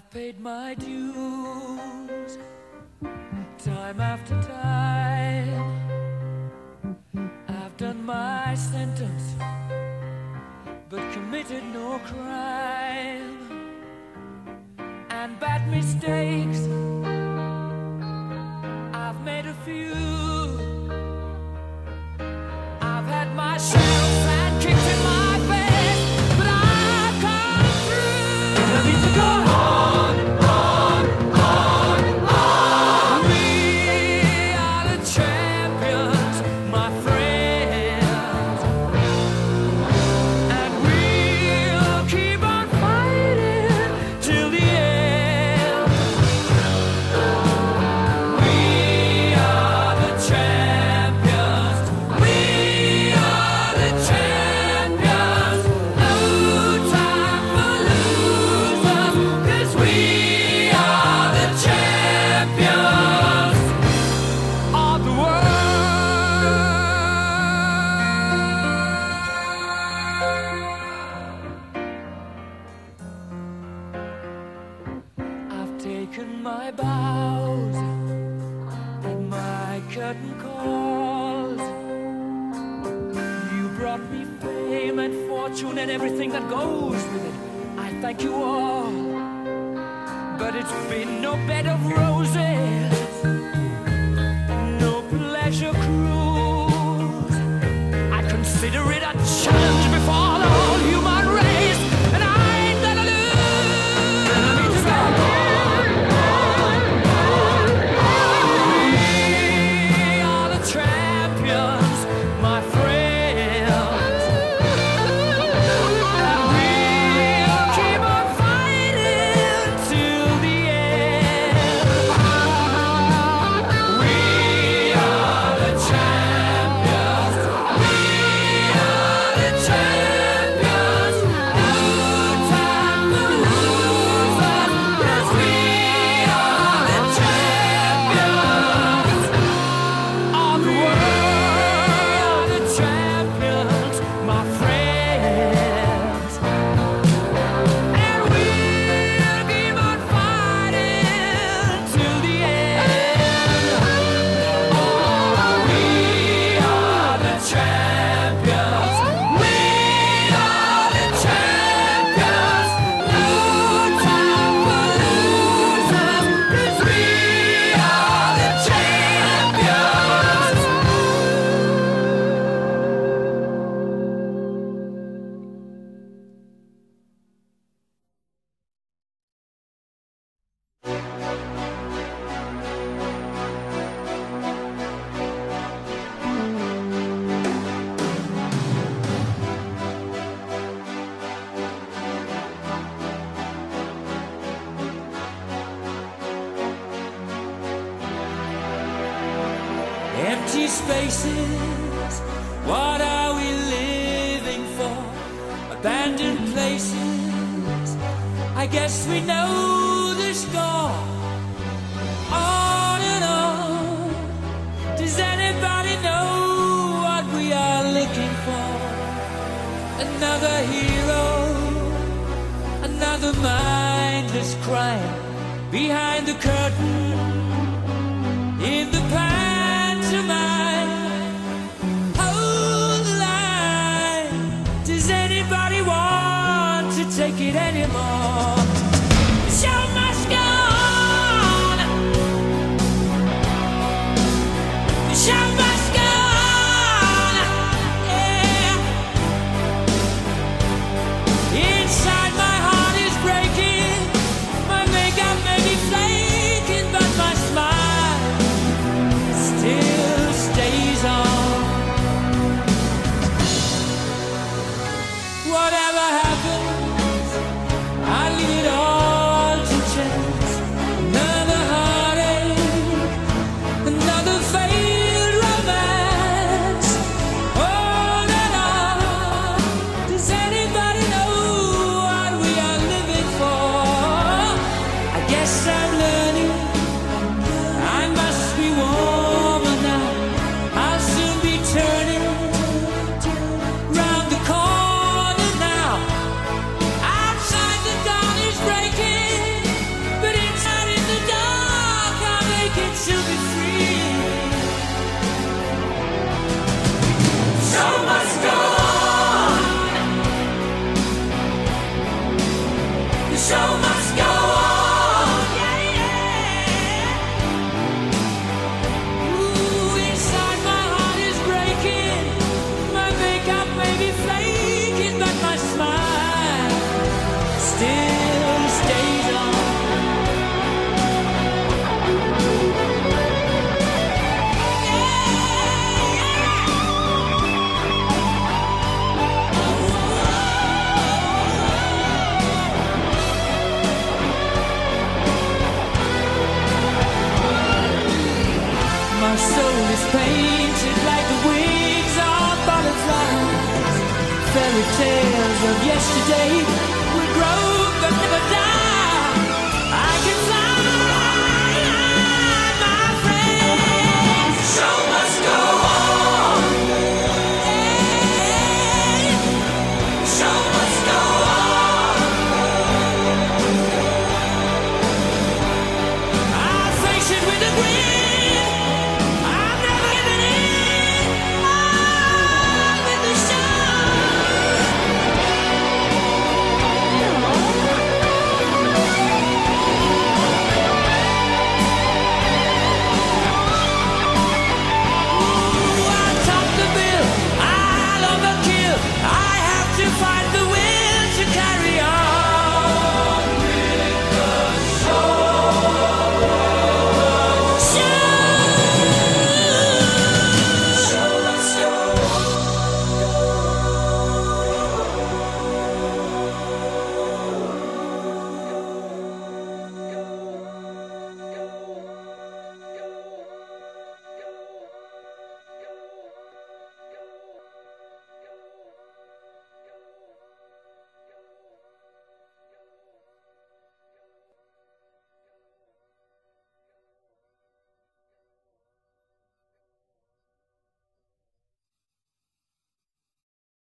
I've paid my dues, time after time. I've done my sentence, but committed no crime. And bad mistakes, I've made a few. I've had my shells and kicks in my face, but I've come through. And I need to go on. We are the champions, my friends, and we'll keep on fighting till the end. We are the champions. We are the champions. No time for losers, 'cause we are the champions of the world. I've taken my bows and my curtain calls. You brought me fame and fortune and everything that goes with it. I thank you all, but it's been no bed of roses, no pleasure cruise. I consider it a challenge before the whole human race, and I ain't gonna lose. And I need to go on. We are the champions, my friends, and we'll keep on fighting till the end. We are the champions. We are the champions. No time for losers, 'cause we are the champions of the world. The champions, my friends, and we'll keep on fighting till the end. Oh, we are the champions. We are the champions. No time for losers, 'cause we are the champions. Empty spaces, what are we living for? Abandoned places, I guess we know the score. On and on, does anybody know what we are looking for? Another hero, another mindless crime, behind the curtain. Take it anymore. The show must go on. The show must go on. Yeah. Inside my heart is breaking, my makeup may be flaking, but my smile still stays on. Whatever happens, I leave it all to chance. Another heartache, another failed romance. Oh, na na, does anybody know what we are living for? I guess I'm learning, I must be warmer now. I'll soon be turning round the corner now. Outside the dawn is breaking, with tales of yesterday, we grow but never die.